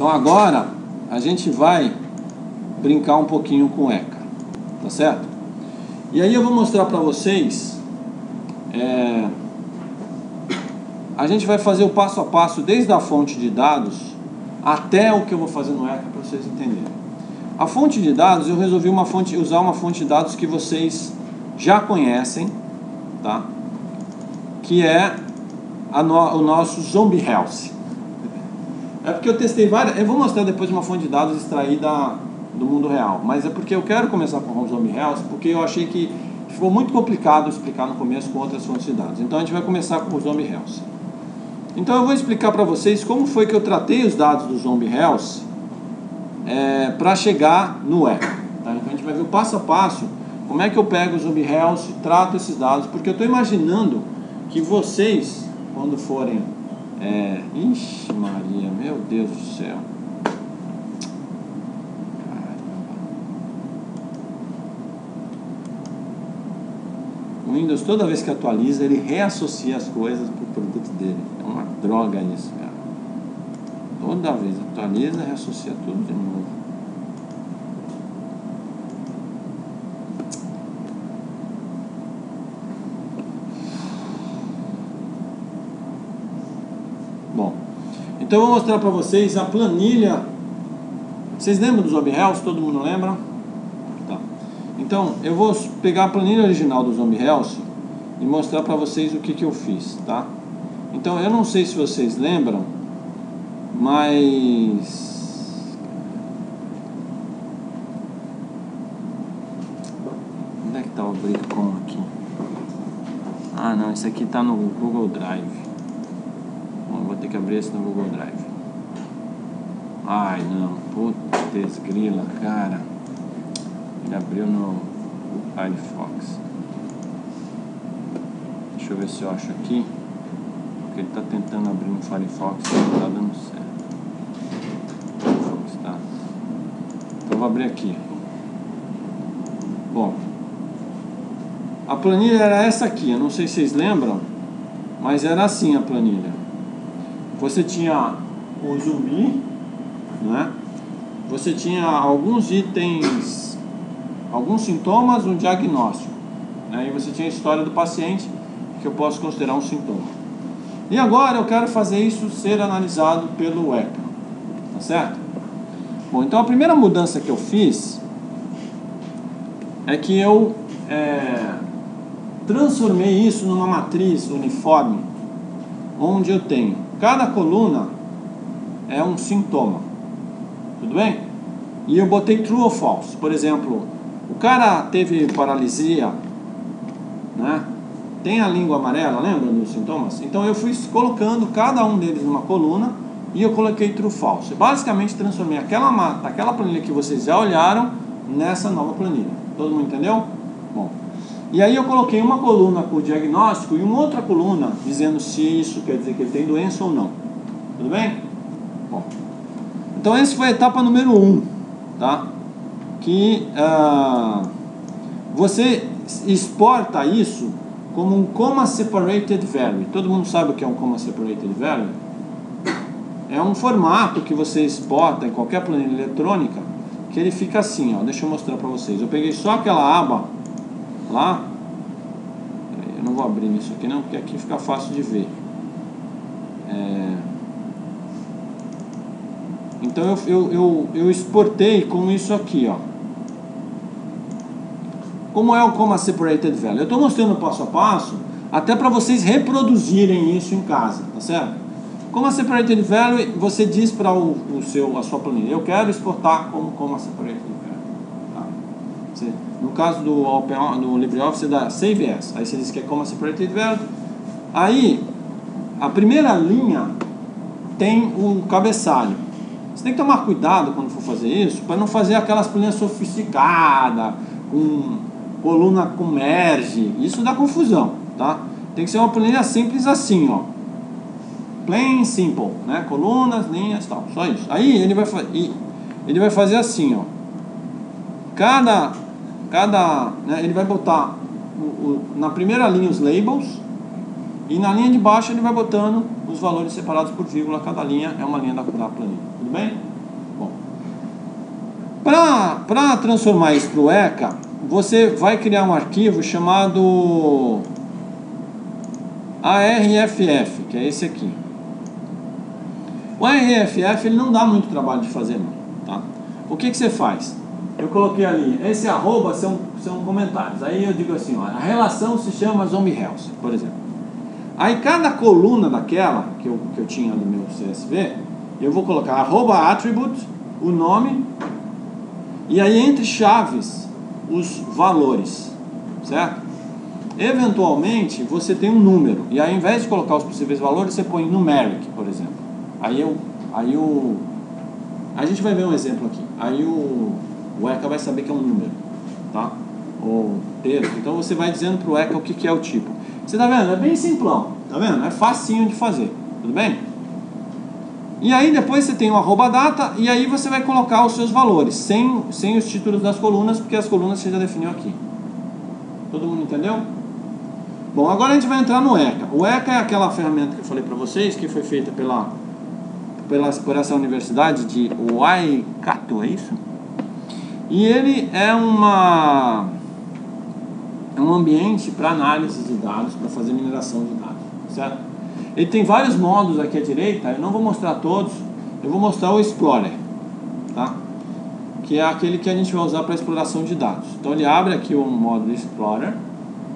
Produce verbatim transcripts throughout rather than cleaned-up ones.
Então agora a gente vai brincar um pouquinho com o E C A, tá certo? E aí eu vou mostrar para vocês, é, a gente vai fazer o passo a passo desde a fonte de dados até o que eu vou fazer no E C A para vocês entenderem. A fonte de dados, eu resolvi uma fonte, usar uma fonte de dados que vocês já conhecem, tá? Que é a no, o nosso Zombie Health. É porque eu testei várias... Eu vou mostrar depois uma fonte de dados extraída do mundo real. Mas é porque eu quero começar com o Zombie Health, porque eu achei que ficou muito complicado explicar no começo com outras fontes de dados. Então a gente vai começar com o Zombie Health. Então eu vou explicar para vocês como foi que eu tratei os dados do Zombie Health... É, para chegar no Weka, tá? Então a gente vai ver o passo a passo, como é que eu pego o Zombie Health, trato esses dados, porque eu estou imaginando que vocês, quando forem... É... Ixi Maria, meu Deus do céu. Caramba. O Windows, toda vez que atualiza, ele reassocia as coisas para o produto dele. É uma droga isso, cara. Toda vez atualiza e reassocia tudo de novo. Bom, então eu vou mostrar para vocês a planilha. Vocês lembram do Zombie Health? Todo mundo lembra? Tá. Então eu vou pegar a planilha original do Zombie Health e mostrar para vocês o que, que eu fiz, tá? Então eu não sei se vocês lembram, mas onde é que está o Bricom aqui? Ah não, esse aqui está no Google Drive. Bom, vou ter que abrir esse no Google Drive. Ai não, putz grila, cara. Ele abriu no Firefox. Deixa eu ver se eu acho aqui. Porque ele está tentando abrir no Firefox e não está dando certo. Vou abrir aqui. Bom, a planilha era essa aqui. Eu não sei se vocês lembram, mas era assim a planilha. Você tinha o zumbi, né? Você tinha alguns itens, alguns sintomas, um diagnóstico, né? E você tinha a história do paciente, que eu posso considerar um sintoma. E agora eu quero fazer isso ser analisado pelo Weka, tá certo? Bom, então a primeira mudança que eu fiz é que eu é, transformei isso numa matriz uniforme, onde eu tenho cada coluna é um sintoma, tudo bem? E eu botei true ou false. Por exemplo, o cara teve paralisia, né? Tem a língua amarela, lembra dos sintomas? Então eu fui colocando cada um deles numa coluna e eu coloquei true falso. Basicamente transformei aquela, aquela planilha que vocês já olharam nessa nova planilha. Todo mundo entendeu? Bom, e aí eu coloquei uma coluna com o diagnóstico e uma outra coluna dizendo se isso quer dizer que ele tem doença ou não. Tudo bem? Bom, então essa foi a etapa número um, tá? Que uh, você exporta isso como um comma separated value. Todo mundo sabe o que é um comma separated value? É um formato que você exporta em qualquer planilha eletrônica, que ele fica assim, ó. Deixa eu mostrar para vocês. Eu peguei só aquela aba lá. Eu não vou abrir nisso aqui não, porque aqui fica fácil de ver. É... Então eu, eu, eu, eu exportei com isso aqui, ó. Como é o comma separated value? Eu estou mostrando passo a passo, até para vocês reproduzirem isso em casa, tá certo? Comma separated value, você diz para o, o seu, a sua planilha, eu quero exportar como comma separated value, tá? Você, no caso do, do LibreOffice, você dá save as, aí você diz que é comma separated value. Aí a primeira linha tem um cabeçalho. Você tem que tomar cuidado quando for fazer isso, para não fazer aquelas planilhas sofisticadas com coluna com merge, isso dá confusão, tá? Tem que ser uma planilha simples assim, ó, plain simple, né? Colunas, linhas, tal, só isso. Aí ele vai, ele vai fazer assim, ó. Cada, cada, né? Ele vai botar o, o, na primeira linha os labels, E na linha de baixo ele vai botando os valores separados por vírgula. Cada linha é uma linha da, da planilha. Tudo bem? Bom. Para transformar isso para o Weka, você vai criar um arquivo chamado A R F F, que é esse aqui. O A R F F ele não dá muito trabalho de fazer, não. Tá? O que, que você faz? Eu coloquei ali, esse arroba são, são comentários. Aí eu digo assim, ó, a relação se chama Zombie Health, por exemplo. Aí cada coluna daquela que eu, que eu tinha no meu C S V, eu vou colocar arroba attribute, o nome, e aí entre chaves os valores, certo? Eventualmente você tem um número, e aí ao invés de colocar os possíveis valores, você põe numeric, por exemplo. Aí eu, aí eu, a gente vai ver um exemplo aqui. Aí o, o Weka vai saber que é um número, tá? Ou texto. Então você vai dizendo para o Weka o que, que é o tipo. Você tá vendo? É bem simplão, tá vendo? É facinho de fazer, tudo bem? E aí depois você tem o arroba data e aí você vai colocar os seus valores, sem, sem os títulos das colunas, porque as colunas você já definiu aqui. Todo mundo entendeu? Bom, agora a gente vai entrar no Weka. O Weka é aquela ferramenta que eu falei para vocês, que foi feita pela, pela, por essa universidade de Waikato, é isso? E ele é uma... é um ambiente para análise de dados, para fazer mineração de dados, certo? Ele tem vários modos aqui à direita, eu não vou mostrar todos, eu vou mostrar o Explorer, tá? Que é aquele que a gente vai usar para exploração de dados. Então ele abre aqui o modo Explorer,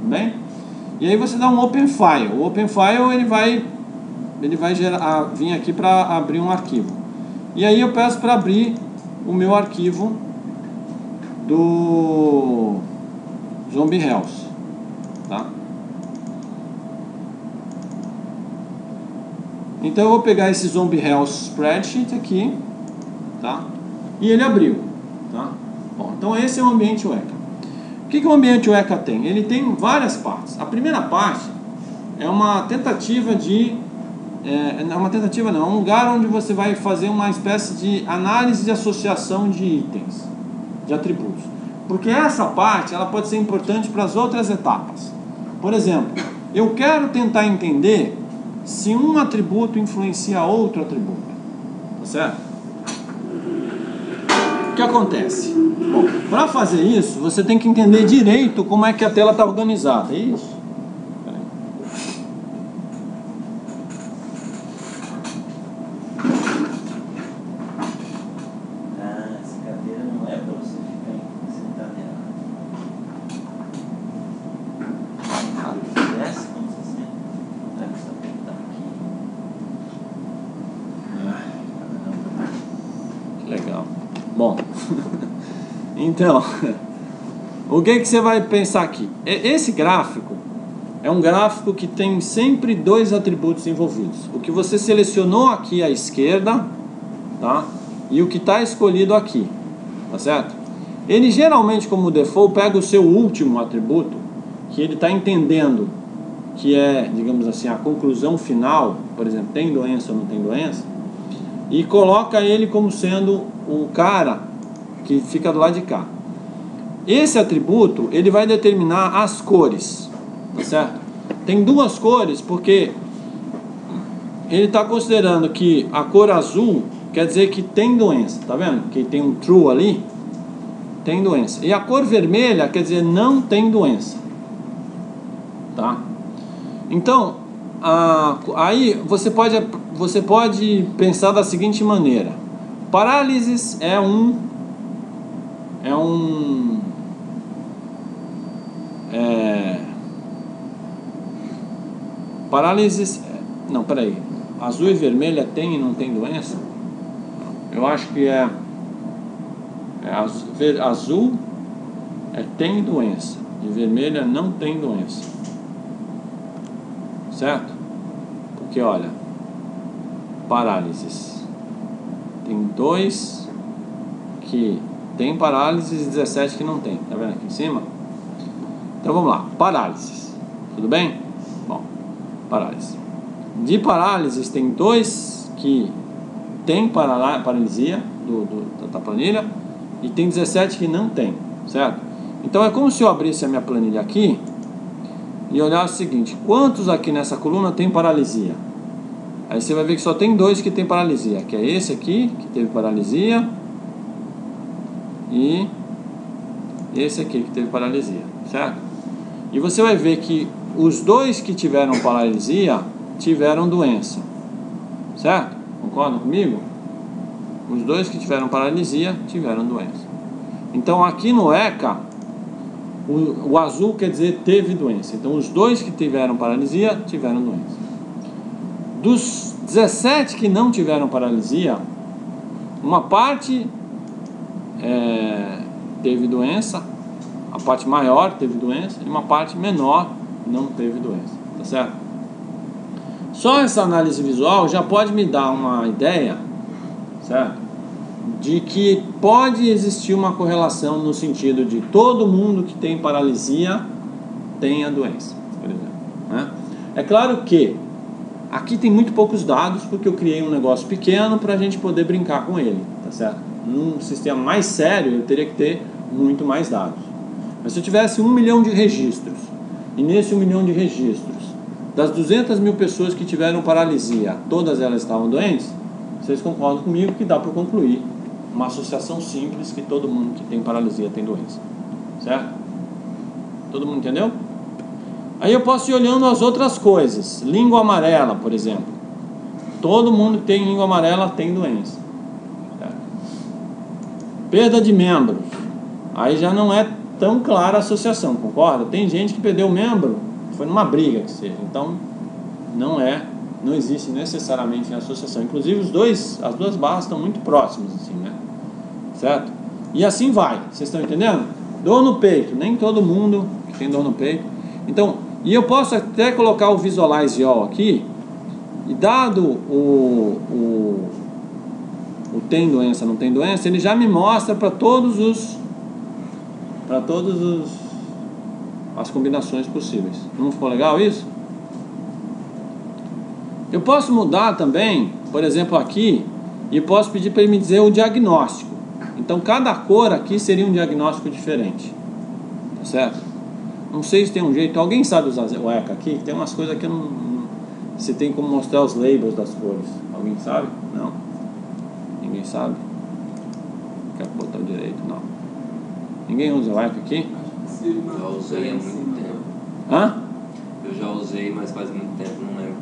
bem? E aí você dá um Open File. O Open File ele vai, ele vai gerar, vir aqui para abrir um arquivo. E aí eu peço para abrir o meu arquivo do Zombie Health, tá? Então eu vou pegar esse Zombie Health Spreadsheet aqui, tá? E ele abriu, tá? Bom, então esse é o ambiente Weka. O que, que o ambiente Weka tem? Ele tem várias partes. A primeira parte é uma tentativa de... é, não é uma tentativa não, é um lugar onde você vai fazer uma espécie de análise de associação de itens, de atributos. Porque essa parte ela pode ser importante para as outras etapas. Por exemplo, eu quero tentar entender se um atributo influencia outro atributo. Tá certo? O que acontece? Bom, para fazer isso, você tem que entender direito como é que a tela está organizada. É isso? Então, o que, que você vai pensar aqui? Esse gráfico é um gráfico que tem sempre dois atributos envolvidos. O que você selecionou aqui à esquerda, tá? E o que está escolhido aqui, tá certo? Ele geralmente, como default, pega o seu último atributo, que ele está entendendo que é, digamos assim, a conclusão final, por exemplo, tem doença ou não tem doença, e coloca ele como sendo o cara que fica do lado de cá. Esse atributo, ele vai determinar as cores, tá certo? Tem duas cores porque ele está considerando que a cor azul quer dizer que tem doença, tá vendo? Que tem um true ali, tem doença. E a cor vermelha quer dizer não tem doença, tá? Então, a, aí você pode, você pode pensar da seguinte maneira. Parálises é um... é um é, parálise não, peraí, azul e vermelha tem e não tem doença? Eu acho que é, é azul, ver, azul é tem doença e vermelha não tem doença, certo? Porque olha, parálises tem dois que tem parálises e dezessete que não tem. Tá vendo aqui em cima? Então vamos lá. Parálises. Tudo bem? Bom, parálises. De parálises tem dois que tem paralisia do, do, da planilha e tem dezessete que não tem. Certo? Então é como se eu abrisse a minha planilha aqui e olhar o seguinte, quantos aqui nessa coluna tem paralisia? Aí você vai ver que só tem dois que tem paralisia, que é esse aqui, que teve paralisia, e esse aqui, que teve paralisia, certo? E você vai ver que os dois que tiveram paralisia tiveram doença, certo? Concorda comigo? Os dois que tiveram paralisia tiveram doença. Então aqui no E C A, o, o azul quer dizer teve doença. Então os dois que tiveram paralisia tiveram doença. Dos dezessete que não tiveram paralisia, uma parte é, teve doença, a parte maior teve doença e uma parte menor não teve doença, tá certo? Só essa análise visual já pode me dar uma ideia, certo? De que pode existir uma correlação no sentido de todo mundo que tem paralisia tem a doença, por exemplo, né? É claro que aqui tem muito poucos dados, porque eu criei um negócio pequeno para a gente poder brincar com ele, tá certo? Num sistema mais sério eu teria que ter muito mais dados. Mas se eu tivesse um milhão de registros, e nesse um milhão de registros, das duzentas mil pessoas que tiveram paralisia, todas elas estavam doentes, vocês concordam comigo que dá para concluir uma associação simples que todo mundo que tem paralisia tem doença, certo? Todo mundo entendeu? Aí eu posso ir olhando as outras coisas. Língua amarela, por exemplo. Todo mundo que tem língua amarela tem doença, certo? Perda de membros. Aí já não é tão clara a associação, concorda? Tem gente que perdeu o membro, foi numa briga que seja. Então não é... não existe necessariamente associação. Inclusive os dois, as duas barras estão muito próximas assim, né? Certo? E assim vai, vocês estão entendendo? Dor no peito, nem todo mundo que tem dor no peito. Então, e eu posso até colocar o Visualize All aqui, e dado o, o, o tem doença, não tem doença, ele já me mostra para todos os para todos os as combinações possíveis. Não ficou legal isso? Eu posso mudar também, por exemplo, aqui, e posso pedir para ele me dizer o diagnóstico. Então, cada cor aqui seria um diagnóstico diferente, tá certo? Não sei se tem um jeito. Alguém sabe usar o E C A aqui? Tem umas coisas que eu não, não... se tem como mostrar os labels das cores. Alguém sabe? Não. Ninguém sabe? Quer botar o direito? Não. Ninguém usa o E C A aqui? Já usei há muito tempo. Hã? Eu já usei, mas faz muito tempo, não lembro.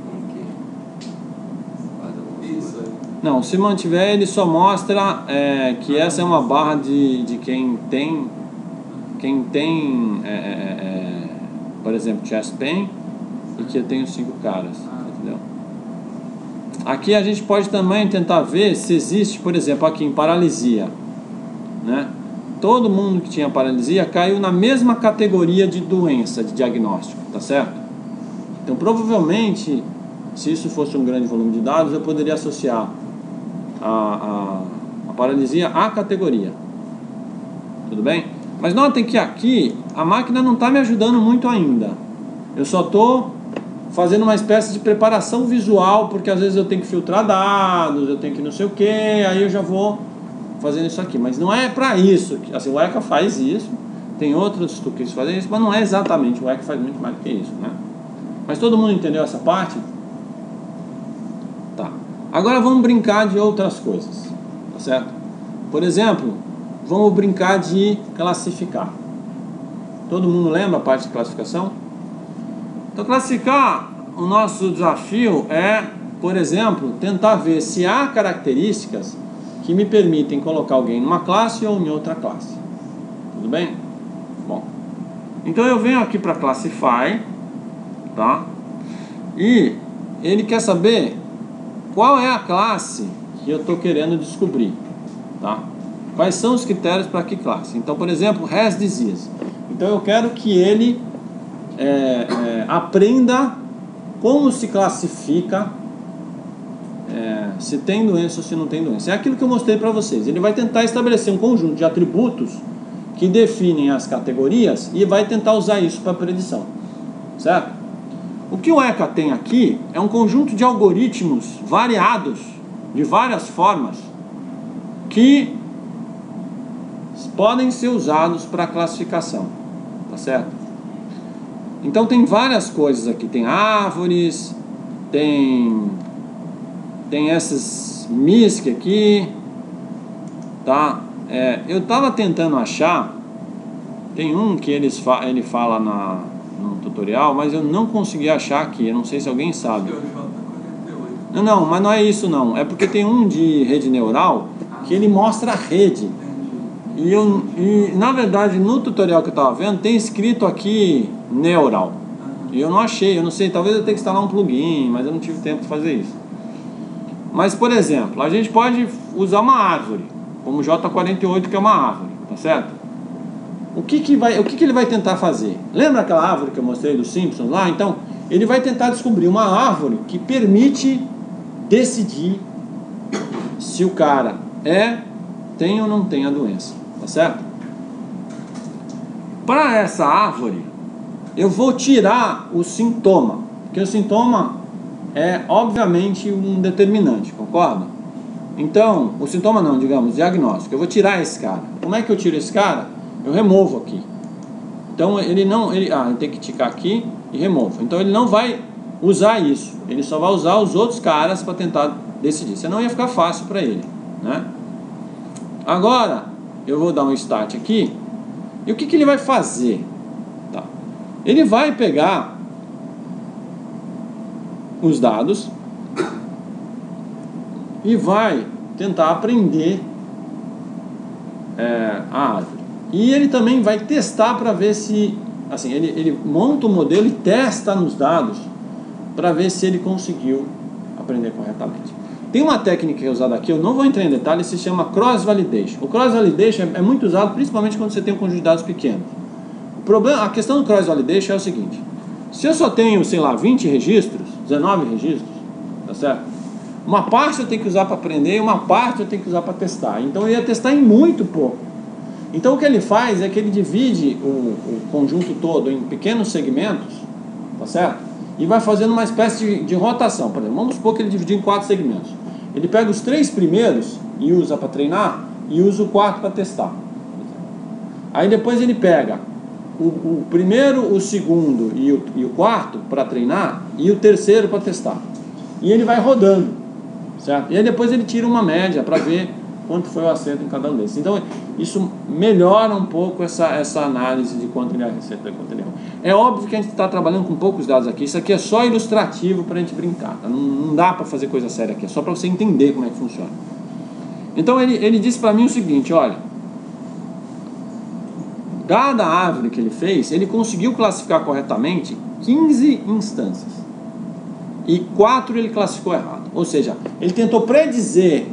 Não, se mantiver ele só mostra é, que essa é uma barra de, de quem tem quem tem é, é, por exemplo, chest pain, e que eu tenho cinco caras, entendeu? Aqui a gente pode também tentar ver se existe, por exemplo, aqui em paralisia, né? Todo mundo que tinha paralisia caiu na mesma categoria de doença, de diagnóstico, tá certo? Então provavelmente, se isso fosse um grande volume de dados, eu poderia associar a, a, a paralisia à categoria. Tudo bem? Mas notem que aqui a máquina não está me ajudando muito ainda. Eu só estou fazendo uma espécie de preparação visual, porque às vezes eu tenho que filtrar dados, eu tenho que não sei o que, aí eu já vou fazendo isso aqui. Mas não é para isso. Assim, o E C A faz isso, tem outros tuques que fazem isso, mas não é exatamente. O E C A faz muito mais do que isso, né? Mas todo mundo entendeu essa parte? Agora vamos brincar de outras coisas, tá certo? Por exemplo, vamos brincar de classificar. Todo mundo lembra a parte de classificação? Então, classificar, o nosso desafio é, por exemplo, tentar ver se há características que me permitem colocar alguém numa classe ou em outra classe. Tudo bem? Bom, então eu venho aqui para Classify, tá? E ele quer saber... qual é a classe que eu estou querendo descobrir, tá? Quais são os critérios para que classe? Então, por exemplo, has disease. Então eu quero que ele é, é, aprenda como se classifica, é, se tem doença ou se não tem doença. É aquilo que eu mostrei para vocês. Ele vai tentar estabelecer um conjunto de atributos que definem as categorias e vai tentar usar isso para predição, certo? O que o E C A tem aqui é um conjunto de algoritmos variados, de várias formas, que podem ser usados para classificação, tá certo? Então tem várias coisas aqui, tem árvores, tem, tem essas misc aqui, tá? É, eu tava tentando achar, tem um que eles fa ele fala na, no tutorial, mas eu não consegui achar aqui, eu não sei se alguém sabe. Não, não, mas não é isso não, é porque tem um de rede neural que ele mostra a rede. E, eu, e na verdade no tutorial que eu tava vendo tem escrito aqui neural. E eu não achei, eu não sei, talvez eu tenha que instalar um plugin, mas eu não tive tempo de fazer isso. Mas por exemplo, a gente pode usar uma árvore, como o J quarenta e oito, que é uma árvore, tá certo? O que que vai, o que que ele vai tentar fazer? Lembra aquela árvore que eu mostrei do Simpson lá? Então, ele vai tentar descobrir uma árvore que permite decidir se o cara é, tem ou não tem a doença, tá certo? Para essa árvore, eu vou tirar o sintoma, porque o sintoma é obviamente um determinante, concorda? Então, o sintoma não, digamos, diagnóstico. Eu vou tirar esse cara. Como é que eu tiro esse cara? Eu removo aqui. Então ele não, ele, ah, tem que ticar aqui e removo. Então ele não vai usar isso. Ele só vai usar os outros caras para tentar decidir. Senão ia ficar fácil para ele, né? Agora eu vou dar um start aqui. E o que que ele vai fazer? Tá. Ele vai pegar os dados e vai tentar aprender é, a árvore. E ele também vai testar para ver se, assim, ele, ele monta o modelo e testa nos dados para ver se ele conseguiu aprender corretamente. Tem uma técnica que é usada aqui, eu não vou entrar em detalhes, se chama cross-validation. O cross-validation é, é muito usado principalmente quando você tem um conjunto de dados pequeno. O problema, a questão do cross-validation é o seguinte: se eu só tenho, sei lá, vinte registros, dezenove registros, tá certo? Uma parte eu tenho que usar para aprender e uma parte eu tenho que usar para testar. Então eu ia testar em muito pouco. Então o que ele faz é que ele divide o, o conjunto todo em pequenos segmentos, tá certo? E vai fazendo uma espécie de, de rotação. Por exemplo, vamos supor que ele dividiu em quatro segmentos. Ele pega os três primeiros e usa para treinar e usa o quarto para testar. Aí depois ele pega o, o primeiro, o segundo e o, e o quarto para treinar e o terceiro para testar. E ele vai rodando, certo? E aí depois ele tira uma média para ver quanto foi o acerto em cada um desses. Então isso melhora um pouco essa, essa análise de quanto ele acerta e quanto ele errou. É óbvio que a gente está trabalhando com poucos dados aqui. Isso aqui é só ilustrativo para a gente brincar, tá? Não, não dá para fazer coisa séria aqui. É só para você entender como é que funciona. Então ele, ele disse para mim o seguinte, olha, cada árvore que ele fez, ele conseguiu classificar corretamente quinze instâncias e quatro ele classificou errado. Ou seja, ele tentou predizer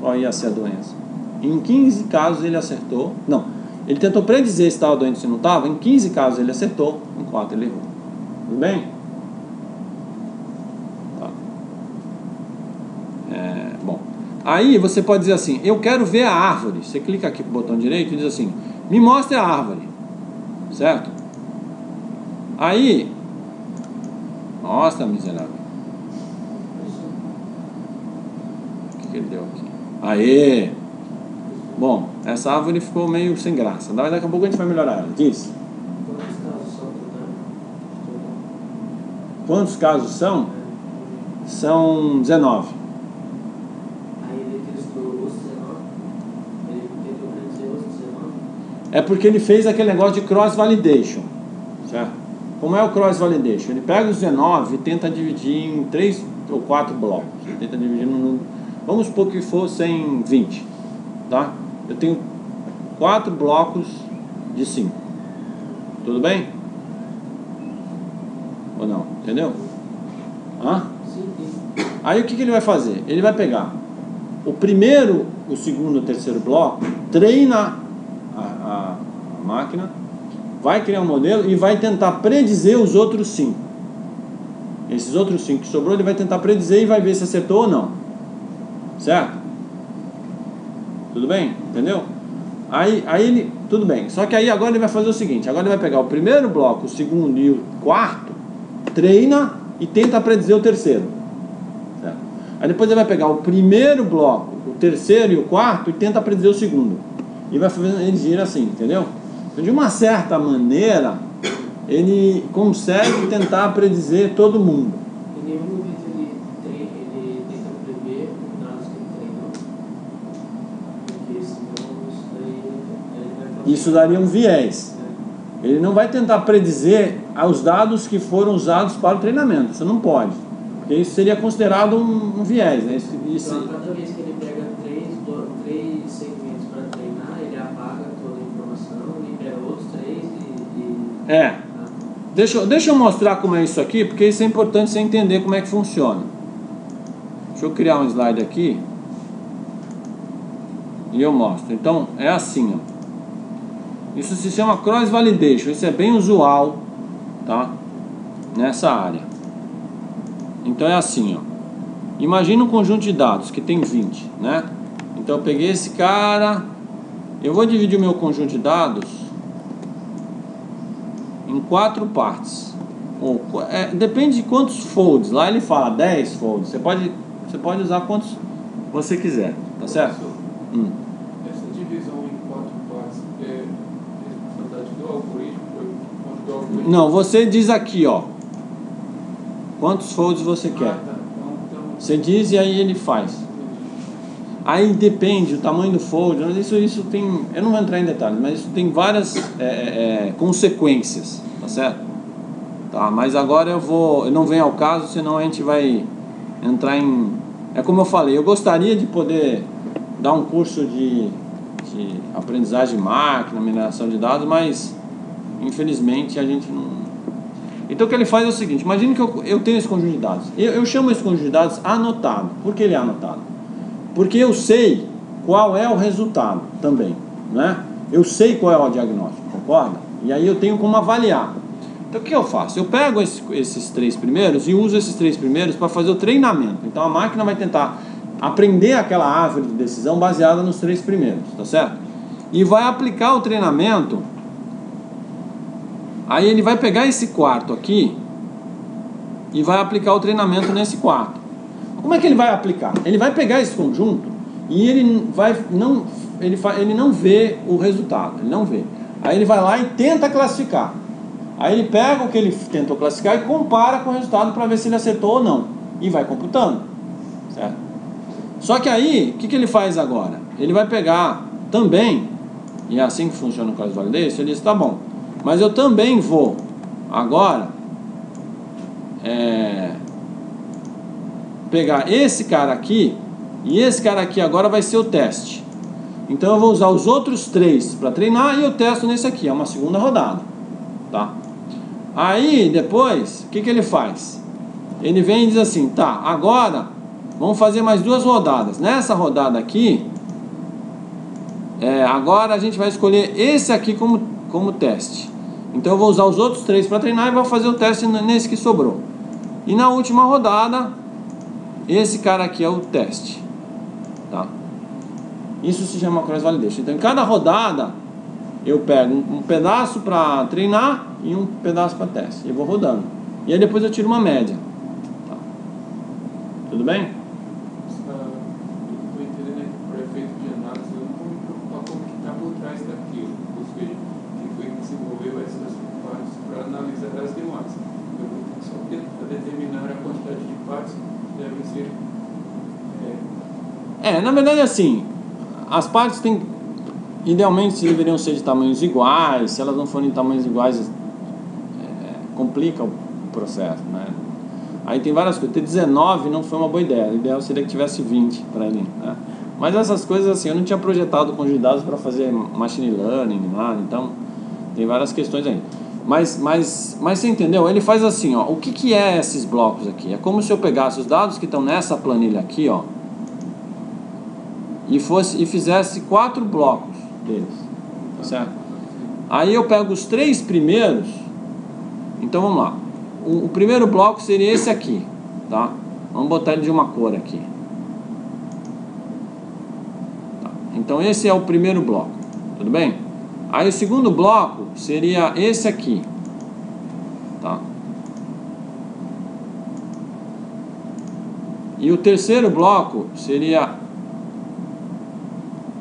qual ia ser a doença. Em quinze casos ele acertou. Não, ele tentou predizer se estava doente ou se não estava. Em quinze casos ele acertou, em quatro ele errou. Tudo bem? Tá. É, bom, aí você pode dizer assim, eu quero ver a árvore. Você clica aqui pro botão direito e diz assim, me mostre a árvore. Certo? Aí, nossa, miserável. Que ele deu aqui. Aê! Bom, essa árvore ficou meio sem graça. Mas daqui a pouco a gente vai melhorar ela. Diz. Quantos casos são? São dezenove. É porque ele fez aquele negócio de cross-validation. Certo? Como é o cross-validation? Ele pega os dezenove e tenta dividir em três ou quatro blocos. Ele tenta dividir num... Vamos supor que fossem vinte, tá? Eu tenho quatro blocos de cinco. Tudo bem? Ou não? Entendeu? Hã? Aí o que que ele vai fazer? Ele vai pegar o primeiro, o segundo, o terceiro bloco, treina a, a, a máquina, vai criar um modelo e vai tentar predizer os outros cinco. Esses outros cinco que sobrou, ele vai tentar predizer e vai ver se acertou ou não. Certo? Tudo bem? Entendeu? Aí, aí ele... Tudo bem. Só que aí agora ele vai fazer o seguinte. Agora ele vai pegar o primeiro bloco, o segundo e o quarto, treina e tenta predizer o terceiro. Certo? Aí depois ele vai pegar o primeiro bloco, o terceiro e o quarto e tenta predizer o segundo. E vai fazendo... Ele gira assim, entendeu? Então, de uma certa maneira, ele consegue tentar predizer todo mundo. Em nenhum momento ele, tem, ele tenta prever dados que ele tem, não? Porque senão isso daí... Ele vai isso daria um viés. É. Ele não vai tentar predizer os dados que foram usados para o treinamento. Isso não pode. Porque isso seria considerado um, um viés. Né? Isso, isso... Então, cada vez que ele pega três, dois, três segmentos para treinar, ele apaga toda a informação e pega outros três e... e... É. Deixa eu, deixa eu mostrar como é isso aqui, porque isso é importante você entender como é que funciona. Deixa eu criar um slide aqui e eu mostro. Então é assim, ó. Isso se chama cross validation. Isso é bem usual, tá? Nessa área. Então é assim, ó. Imagina um conjunto de dados que tem vinte, né? Então eu peguei esse cara. Eu vou dividir o meu conjunto de dados em quatro partes. Ou, é, depende de quantos folds. Lá ele fala dez folds. Você pode, você pode usar quantos você quiser. Tá certo? Hum. Essa divisão em quatro partes é responsabilidade do algoritmo, do algoritmo? Não, você diz aqui, ó, quantos folds você ah, quer. Tá. Então, você diz e aí ele faz. Aí depende o tamanho do fold, mas isso, isso tem, eu não vou entrar em detalhes, mas isso tem várias é, é, consequências, tá certo? Tá, mas agora eu vou, eu não venho ao caso, senão a gente vai entrar em, é como eu falei, eu gostaria de poder dar um curso de, de aprendizagem de máquina, mineração de dados, mas infelizmente a gente não... Então o que ele faz é o seguinte, imagine que eu, eu tenho esse conjunto de dados, eu, eu chamo esse conjunto de dados anotado. Por que ele é anotado? Porque eu sei qual é o resultado também, né? Eu sei qual é o diagnóstico, concorda? E aí eu tenho como avaliar. Então o que eu faço? Eu pego esse, esses três primeiros e uso esses três primeiros para fazer o treinamento. Então a máquina vai tentar aprender aquela árvore de decisão baseada nos três primeiros, tá certo? E vai aplicar o treinamento. Aí ele vai pegar esse quarto aqui e vai aplicar o treinamento nesse quarto. Como é que ele vai aplicar? Ele vai pegar esse conjunto e ele, vai não, ele, ele não vê o resultado, ele não vê. Aí ele vai lá e tenta classificar. Aí ele pega o que ele tentou classificar e compara com o resultado para ver se ele acertou ou não. E vai computando, certo? Só que aí, o que, que ele faz agora? Ele vai pegar também, e é assim que funciona o cross validation, ele diz, tá bom, mas eu também vou agora... É... pegar esse cara aqui e esse cara aqui agora vai ser o teste. Então eu vou usar os outros três para treinar e eu testo nesse aqui. É uma segunda rodada, tá? Aí depois, o que que ele faz? Ele vem e diz assim, tá, agora vamos fazer mais duas rodadas. Nessa rodada aqui é, agora a gente vai escolher esse aqui como, como teste. Então eu vou usar os outros três para treinar e vou fazer o teste nesse que sobrou. E na última rodada esse cara aqui é o teste, tá? Isso se chama cross validation. Então em cada rodada eu pego um, um pedaço para treinar e um pedaço para teste e vou rodando. E aí depois eu tiro uma média, tá? Tudo bem? Estou entendendo que para efeito de análise eu não vou me preocupar como que está por trás daquilo. Ou seja, quem foi que desenvolveu essas partes para analisar as demais. Eu vou ter que só determinar a quantidade de partes. É, na verdade assim, as partes tem, idealmente deveriam ser de tamanhos iguais. Se elas não forem de tamanhos iguais é, complica o processo, né? Aí tem várias coisas. Ter dezenove não foi uma boa ideia. O ideal seria que tivesse vinte para ele, né? Mas essas coisas assim, eu não tinha projetado com os dados para fazer machine learning, nada. Então tem várias questões aí. Mas, mas, mas você entendeu? Ele faz assim, ó. O que que é esses blocos aqui? É como se eu pegasse os dados que estão nessa planilha aqui, ó, e, fosse, e fizesse quatro blocos deles, tá certo? Aí eu pego os três primeiros. Então vamos lá. O, o primeiro bloco seria esse aqui, tá? Vamos botar ele de uma cor aqui, tá? Então esse é o primeiro bloco, tudo bem? Aí o segundo bloco seria esse aqui, tá? E o terceiro bloco seria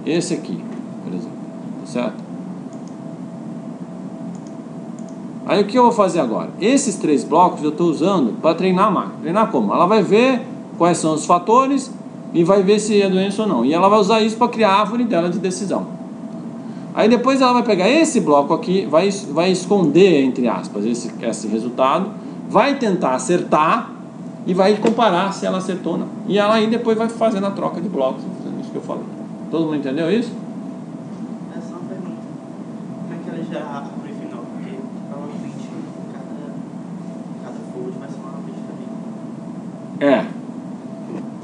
esse aqui, por exemplo, tá certo? Aí o que eu vou fazer agora? Esses três blocos eu estou usando para treinar a máquina. Treinar como? Ela vai ver quais são os fatores e vai ver se é doença ou não. E ela vai usar isso para criar a árvore dela de decisão. Aí depois ela vai pegar esse bloco aqui, vai, vai esconder, entre aspas, esse, esse resultado, vai tentar acertar e vai comparar se ela acertou ou não. E ela aí depois vai fazendo a troca de blocos. Isso que eu falei. Todo mundo entendeu isso? É só uma pergunta. Como é que ela já abre final? Porque provavelmente cada, cada fold vai ser uma vez também. É.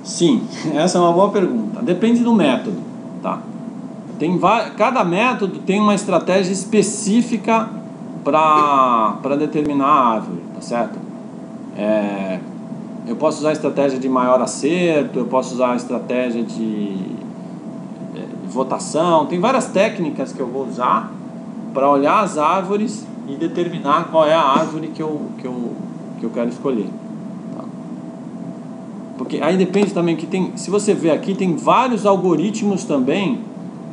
Sim, essa é uma boa pergunta. Depende do método, tá? Tem cada método tem uma estratégia específica para determinar a árvore, tá certo? É, eu posso usar a estratégia de maior acerto, eu posso usar a estratégia de, de votação. Tem várias técnicas que eu vou usar para olhar as árvores e determinar qual é a árvore que eu, que eu, que eu quero escolher. Porque aí depende também que tem... Se você ver aqui, tem vários algoritmos também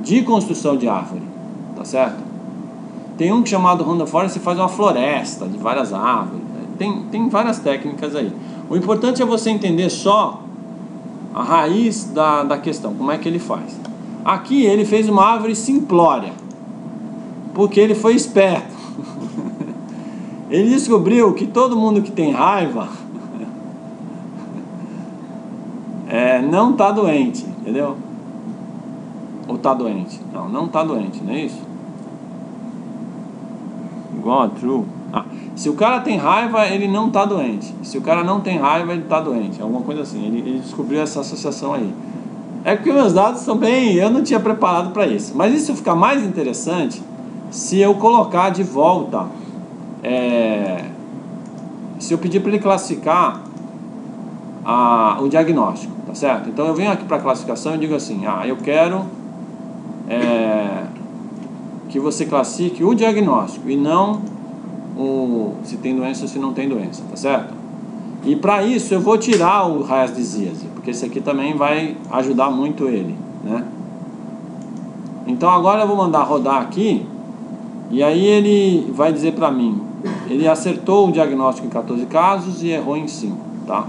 de construção de árvore, tá certo? Tem um chamado Random Forest, que faz uma floresta de várias árvores. Tem, tem várias técnicas aí. O importante é você entender só a raiz da, da questão, como é que ele faz. Aqui ele fez uma árvore simplória, porque ele foi esperto. Ele descobriu que todo mundo que tem raiva... É, não tá doente, entendeu? Ou tá doente? Não, não tá doente, não é isso? Igual a true. Ah, se o cara tem raiva, ele não tá doente. Se o cara não tem raiva, ele tá doente. Alguma coisa assim. Ele, ele descobriu essa associação aí. É porque meus dados são bem... Eu não tinha preparado para isso. Mas isso fica mais interessante se eu colocar de volta... É, se eu pedir para ele classificar a, o diagnóstico. Tá certo? Então eu venho aqui para a classificação e digo assim: ah, eu quero é, que você classifique o diagnóstico e não o, se tem doença ou se não tem doença, tá certo? E para isso eu vou tirar o Rare Disease, porque esse aqui também vai ajudar muito ele, né? Então agora eu vou mandar rodar aqui e aí ele vai dizer para mim: ele acertou o diagnóstico em quatorze casos e errou em cinco, tá?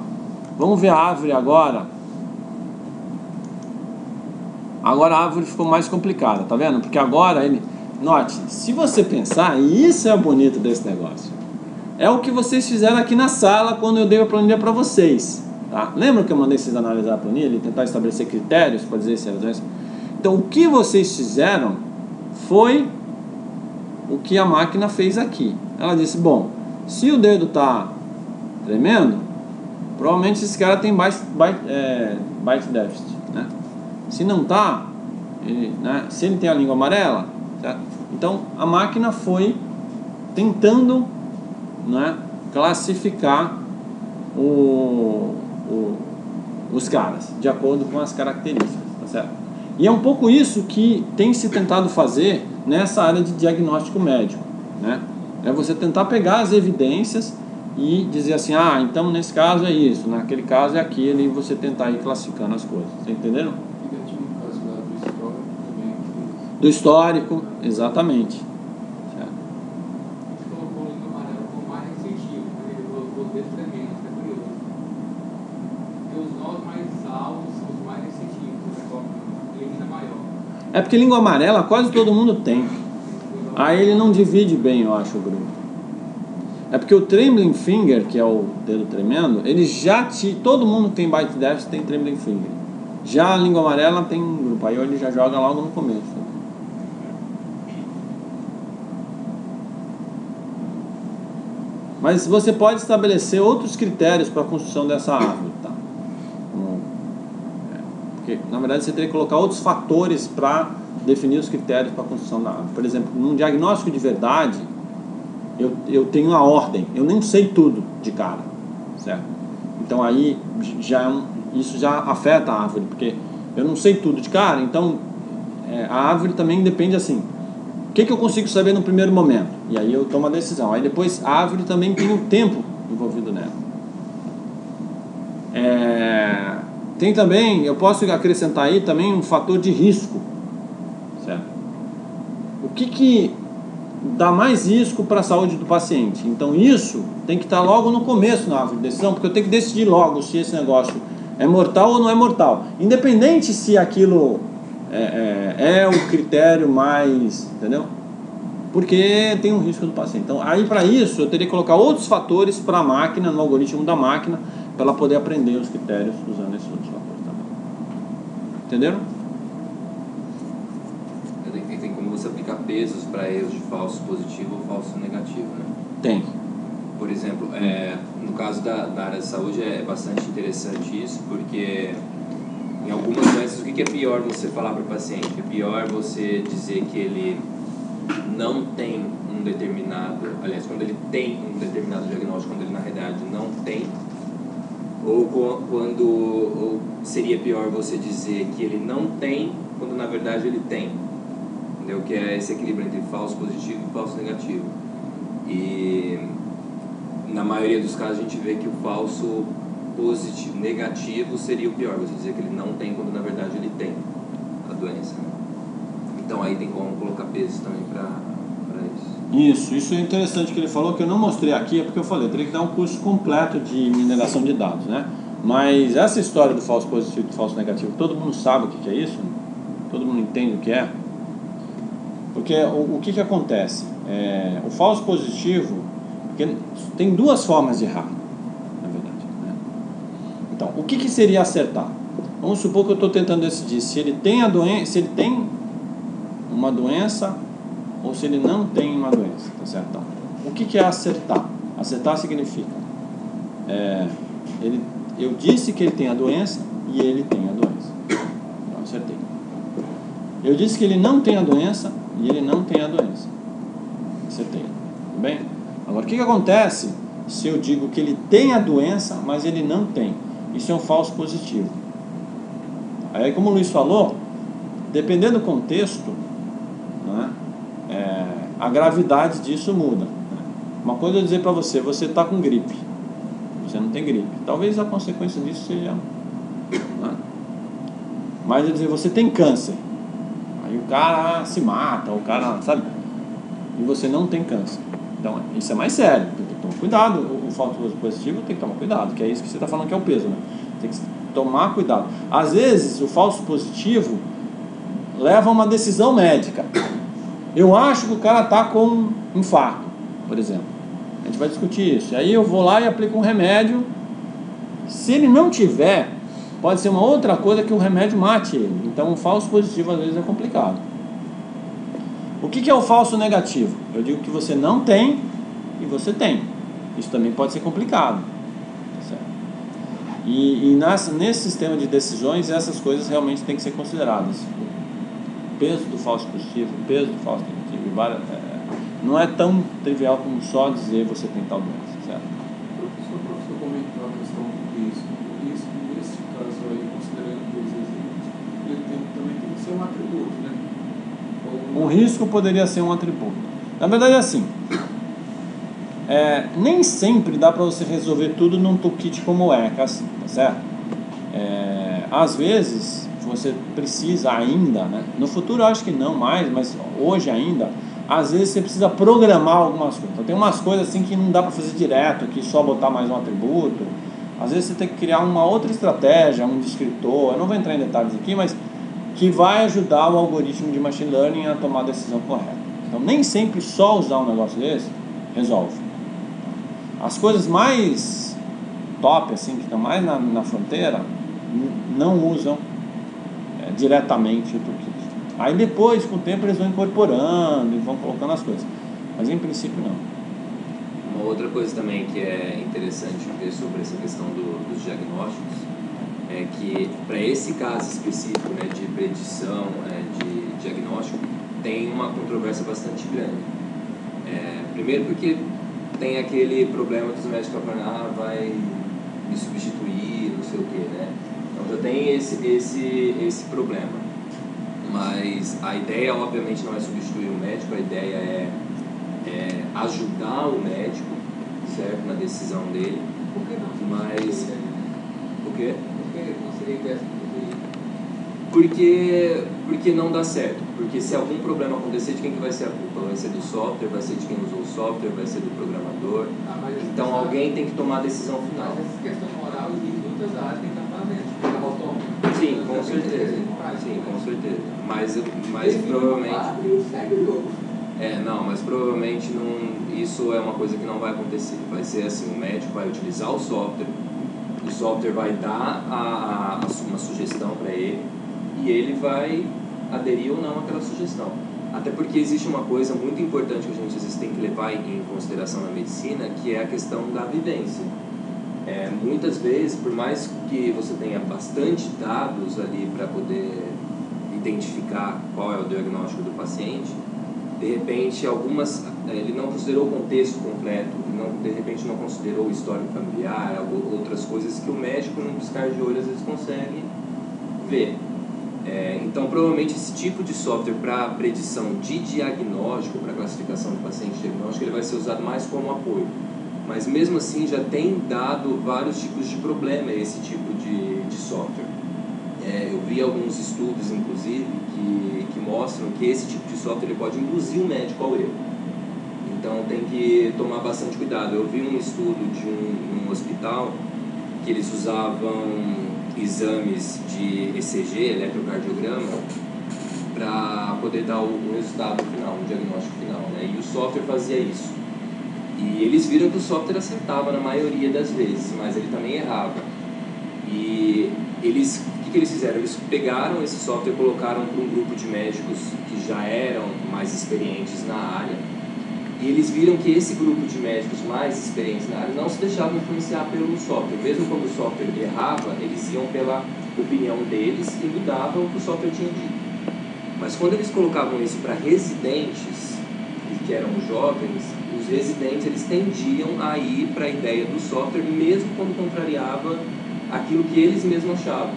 Vamos ver a árvore agora. Agora a árvore ficou mais complicada, tá vendo? Porque agora ele... Note, se você pensar, e isso é o bonito desse negócio, é o que vocês fizeram aqui na sala quando eu dei a planilha para vocês, tá? Lembra que eu mandei vocês analisar a planilha e tentar estabelecer critérios para dizer se era doença? Então o que vocês fizeram foi o que a máquina fez aqui. Ela disse: bom, se o dedo tá tremendo, provavelmente esse cara tem byte, byte, é, byte deficit, né? Se não tá, ele, né? Se ele tem a língua amarela, certo? Então a máquina foi tentando, né, classificar o, o, os caras de acordo com as características, tá certo? E é um pouco isso que tem se tentado fazer nessa área de diagnóstico médico, né? É você tentar pegar as evidências e dizer assim: ah, então nesse caso é isso, naquele caso é aquele, e você tentar ir classificando as coisas, tá entendendo? Do histórico, exatamente. Ele colocou o língua amarela como mais restritivo, ele colocou os dedos tremendos, é curioso. Porque os nós mais altos são os mais restritivos, ele ainda maior. É porque língua amarela quase todo mundo tem. Aí ele não divide bem, eu acho, o grupo. É porque o trembling finger, que é o dedo tremendo, ele já te... Todo mundo que tem byte deficit tem trembling finger. Já a língua amarela tem um grupo, aí ele já joga logo no começo. Mas você pode estabelecer outros critérios para a construção dessa árvore, tá? Porque, na verdade, você teria que colocar outros fatores para definir os critérios para a construção da árvore. Por exemplo, num diagnóstico de verdade, eu, eu tenho a ordem. Eu nem sei tudo de cara, certo? Então, aí, já é um, isso já afeta a árvore, porque eu não sei tudo de cara. Então, é, a árvore também depende assim... O que, que eu consigo saber no primeiro momento? E aí eu tomo a decisão. Aí depois a árvore também tem um tempo envolvido nela. É... Tem também, eu posso acrescentar aí também um fator de risco. Certo? O que que dá mais risco para a saúde do paciente. Então isso tem que estar logo no começo na árvore de decisão, porque eu tenho que decidir logo se esse negócio é mortal ou não é mortal, independente se aquilo é, é, é o critério mais, entendeu? Porque tem um risco do paciente. Então aí, para isso, eu teria que colocar outros fatores para a máquina, no algoritmo da máquina, para ela poder aprender os critérios usando esses outros fatores também. Entenderam? E tem como você aplicar pesos para erros de falso positivo ou falso negativo, né? Tem. Por exemplo, é, no caso da, da área de saúde é bastante interessante isso, porque em algumas doenças o que é pior você falar para o paciente? É pior você dizer que ele não tem um determinado, aliás, quando ele tem um determinado diagnóstico, quando ele na realidade não tem, ou quando ou seria pior você dizer que ele não tem, quando na verdade ele tem, entendeu? Que é esse equilíbrio entre falso positivo e falso negativo. E na maioria dos casos a gente vê que o falso positivo, negativo seria o pior, você dizer que ele não tem, quando na verdade ele tem a doença, né? Então aí tem como colocar peso também para isso. Isso, isso é interessante que ele falou, que eu não mostrei aqui, é porque eu falei, eu teria que dar um curso completo de mineração de dados, né? Mas essa história do falso positivo e do falso negativo, todo mundo sabe o que é isso? Todo mundo entende o que é? Porque o, o que que acontece? É, o falso positivo, porque tem duas formas de errar, na verdade, né? Então, o que que seria acertar? Vamos supor que eu estou tentando decidir se ele tem a doença, se ele tem uma doença ou se ele não tem uma doença, tá certo? Então, o que que é acertar? Acertar significa é, ele, eu disse que ele tem a doença e ele tem a doença, então acertei. Eu disse que ele não tem a doença e ele não tem a doença, acertei, tá bem? Agora, o que que acontece se eu digo que ele tem a doença, mas ele não tem? Isso é um falso positivo. Aí, como o Luiz falou, dependendo do contexto, né, é, a gravidade disso muda, né? Uma coisa eu dizer para você, você está com gripe, você não tem gripe, talvez a consequência disso seja, né? Mas eu dizer, você tem câncer, aí o cara se mata, o cara, sabe, e você não tem câncer. Então isso é mais sério, tem que tomar cuidado. O, o falso positivo tem que tomar cuidado, que é isso que você está falando, que é o peso, né? Tem que tomar cuidado. Às vezes o falso positivo leva a uma decisão médica. Eu acho que o cara está com um infarto, por exemplo. A gente vai discutir isso. Aí eu vou lá e aplico um remédio. Se ele não tiver, pode ser uma outra coisa que o remédio mate ele. Então, um falso positivo às vezes é complicado. O que que é o falso negativo? Eu digo que você não tem e você tem. Isso também pode ser complicado. E, e nas, nesse sistema de decisões, essas coisas realmente têm que ser consideradas. Peso do falso positivo, peso do falso negativo, é, não é tão trivial como só dizer você tem tal doença, certo? Professor, professor comentou a questão do risco. O risco, nesse caso aí, considerando dois exemplos, ele tem, também tem que ser um atributo, né? Ou... O risco poderia ser um atributo. Na verdade é assim, é, nem sempre dá para você resolver tudo num toolkit como o Weka, assim, tá certo? É, às vezes você precisa ainda, né? No futuro eu acho que não mais, mas hoje ainda, às vezes você precisa programar algumas coisas. Então, tem umas coisas assim que não dá para fazer direto, que só botar mais um atributo. Às vezes você tem que criar uma outra estratégia, um descritor, eu não vou entrar em detalhes aqui, mas que vai ajudar o algoritmo de machine learning a tomar a decisão correta. Então nem sempre só usar um negócio desse resolve. As coisas mais top, assim, que estão mais na, na fronteira, não usam diretamente o toolkit. Aí depois, com o tempo, eles vão incorporando e vão colocando as coisas, mas em princípio não. Uma outra coisa também que é interessante ver sobre essa questão do, dos diagnósticos é que para esse caso específico, né, de predição, né, de diagnóstico, tem uma controvérsia bastante grande. É, primeiro porque tem aquele problema dos médicos falando, ah, vai me substituir, não sei o que, né? Então já tem esse, esse, esse problema, mas a ideia obviamente não é substituir o médico, a ideia é, é ajudar o médico, certo, na decisão dele. Por que não? Mas... O quê? Por que não seria ideia substituir? Porque, porque não dá certo. Porque se algum problema acontecer, de quem que vai ser a culpa? Vai ser do software, vai ser de quem usou o software, vai ser do programador. Ah, então sabe, alguém tem que tomar a decisão final. Mas essa questão moral e muitas áreas tem que estar fazendo. Sim, com certeza. Sim, com certeza. Mas, mas provavelmente... É, não, mas provavelmente não, isso é uma coisa que não vai acontecer. Vai ser assim, o médico vai utilizar o software, o software vai dar a, a, uma sugestão para ele, e ele vai aderir ou não àquela sugestão. Até porque existe uma coisa muito importante que a gente às vezes tem que levar em consideração na medicina, que é a questão da vivência. É, muitas vezes, por mais que você tenha bastante dados ali para poder identificar qual é o diagnóstico do paciente, de repente algumas, ele não considerou o contexto completo, não, de repente não considerou o histórico familiar, outras coisas que o médico, num piscar de olho, às vezes consegue ver. É, então, provavelmente, esse tipo de software para predição de diagnóstico, para classificação do paciente diagnóstico, ele vai ser usado mais como apoio. Mas, mesmo assim, já tem dado vários tipos de problema esse tipo de, de software. É, eu vi alguns estudos, inclusive, que, que mostram que esse tipo de software ele pode induzir o médico ao erro. Então, tem que tomar bastante cuidado. Eu vi um estudo de um, um hospital que eles usavam... exames de E C G, eletrocardiograma, para poder dar um resultado final, um diagnóstico final, né? E o software fazia isso. E eles viram que o software acertava na maioria das vezes, mas ele também errava. E eles, o que, que eles fizeram? Eles pegaram esse software e colocaram para um grupo de médicos que já eram mais experientes na área, e eles viram que esse grupo de médicos mais experientes na área não se deixavam influenciar pelo software. Mesmo quando o software errava, eles iam pela opinião deles e mudavam o que o software tinha dito. Mas quando eles colocavam isso para residentes, que eram jovens, os residentes eles tendiam a ir para a ideia do software, mesmo quando contrariava aquilo que eles mesmos achavam.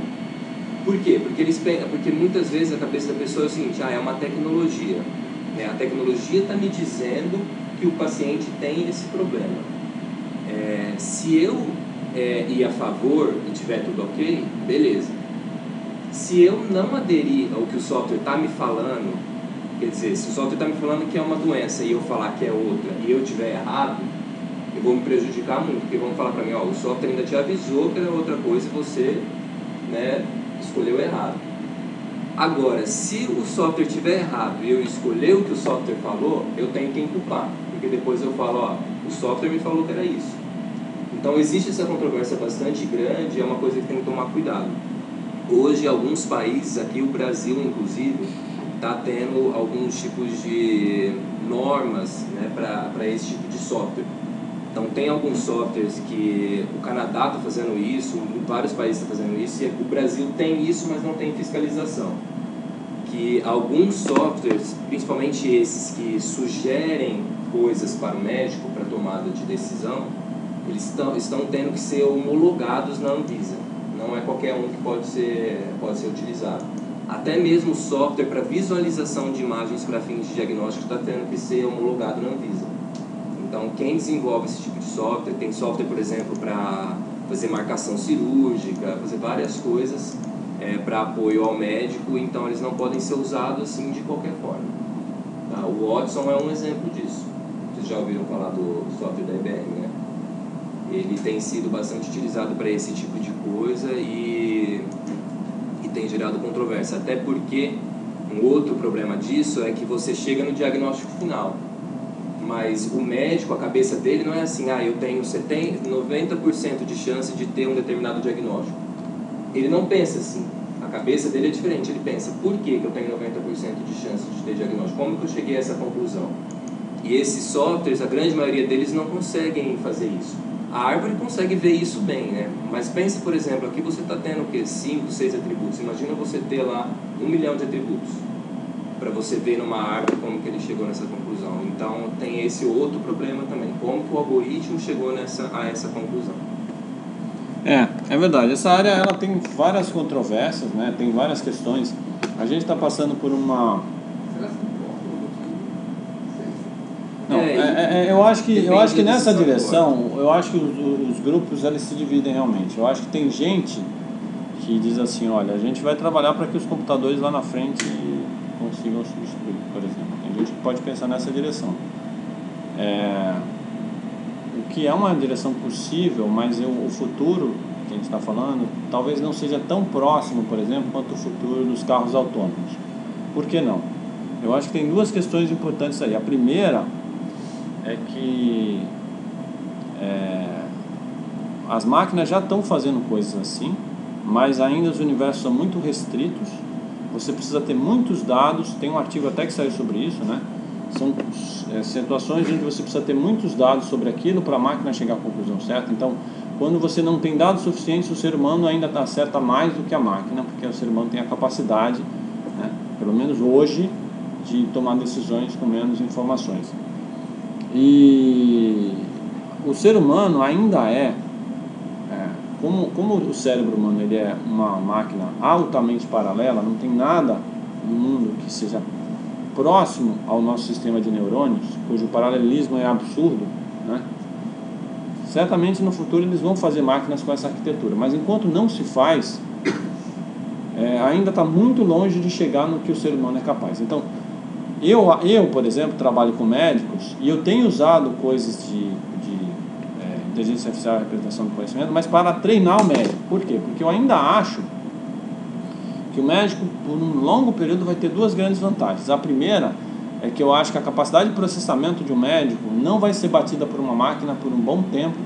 Por quê? Porque, eles, porque muitas vezes a cabeça da pessoa é o seguinte: ah, é uma tecnologia. A tecnologia está me dizendo que o paciente tem esse problema. É, se eu é, ir a favor e tiver tudo ok, beleza. Se eu não aderir ao que o software está me falando, quer dizer, se o software está me falando que é uma doença e eu falar que é outra e eu tiver errado, eu vou me prejudicar muito, porque vão falar para mim: ó, o software ainda te avisou que era outra coisa e você, né, escolheu errado. Agora, se o software estiver errado e eu escolher o que o software falou, eu tenho que culpar, porque depois eu falo: ó, o software me falou que era isso. Então existe essa controvérsia bastante grande, é uma coisa que tem que tomar cuidado. Hoje, alguns países, aqui o Brasil inclusive, está tendo alguns tipos de normas, né, para esse tipo de software. Então tem alguns softwares que o Canadá está fazendo isso, vários países estão fazendo isso, e o Brasil tem isso, mas não tem fiscalização. Que alguns softwares, principalmente esses que sugerem coisas para o médico, para tomada de decisão, eles tão, estão tendo que ser homologados na Anvisa. Não é qualquer um que pode ser, pode ser utilizado. Até mesmo o software para visualização de imagens para fins de diagnóstico está tendo que ser homologado na Anvisa. Então, quem desenvolve esse tipo de software, tem software, por exemplo, para fazer marcação cirúrgica, fazer várias coisas é, para apoio ao médico, então eles não podem ser usados assim de qualquer forma. Tá? O Watson é um exemplo disso. Vocês já ouviram falar do software da I B M, né? Ele tem sido bastante utilizado para esse tipo de coisa e, e tem gerado controvérsia. Até porque um outro problema disso é que você chega no diagnóstico final. Mas o médico, a cabeça dele não é assim: ah, eu tenho setenta, noventa por cento de chance de ter um determinado diagnóstico. Ele não pensa assim. A cabeça dele é diferente. Ele pensa: por que, que eu tenho noventa por cento de chance de ter diagnóstico? Como que eu cheguei a essa conclusão? E esses softwares, a grande maioria deles não conseguem fazer isso. A árvore consegue ver isso bem, né? Mas pense, por exemplo, aqui você está tendo o quê? cinco, seis atributos. Imagina você ter lá um milhão de atributos, para você ver numa árvore como que ele chegou nessa conclusão. Então tem esse outro problema também, como que o algoritmo chegou nessa, a essa conclusão. É, é verdade, essa área ela tem várias controvérsias, né? Tem várias questões. A gente está passando por uma... Não, é, é, eu acho que, eu acho que nessa direção, eu acho que os, os grupos eles se dividem realmente. Eu acho que tem gente que diz assim, olha, a gente vai trabalhar para que os computadores lá na frente consigam substituir, por exemplo. Tem gente que pode pensar nessa direção. É, o que é uma direção possível, mas eu, o futuro que a gente está falando, talvez não seja tão próximo, por exemplo, quanto o futuro dos carros autônomos. Por que não? Eu acho que tem duas questões importantes aí. A primeira é que é, as máquinas já estão fazendo coisas assim, mas ainda os universos são muito restritos. Você precisa ter muitos dados, tem um artigo até que saiu sobre isso, né? São é, situações em que você precisa ter muitos dados sobre aquilo para a máquina chegar à conclusão certa. Então, quando você não tem dados suficientes, o ser humano ainda acerta mais do que a máquina, porque o ser humano tem a capacidade, né, pelo menos hoje, de tomar decisões com menos informações. E o ser humano ainda é, é como, como o cérebro humano ele é uma máquina altamente paralela, não tem nada no mundo que seja próximo ao nosso sistema de neurônios, cujo paralelismo é absurdo, né? Certamente no futuro eles vão fazer máquinas com essa arquitetura, mas enquanto não se faz, é, ainda está muito longe de chegar no que o ser humano é capaz. Então, eu, eu por exemplo, trabalho com médicos e eu tenho usado coisas de, de é, inteligência artificial e representação do conhecimento, mas para treinar o médico. Por quê? Porque eu ainda acho que o médico, por um longo período, vai ter duas grandes vantagens. A primeira é que eu acho que a capacidade de processamento de um médico não vai ser batida por uma máquina por um bom tempo.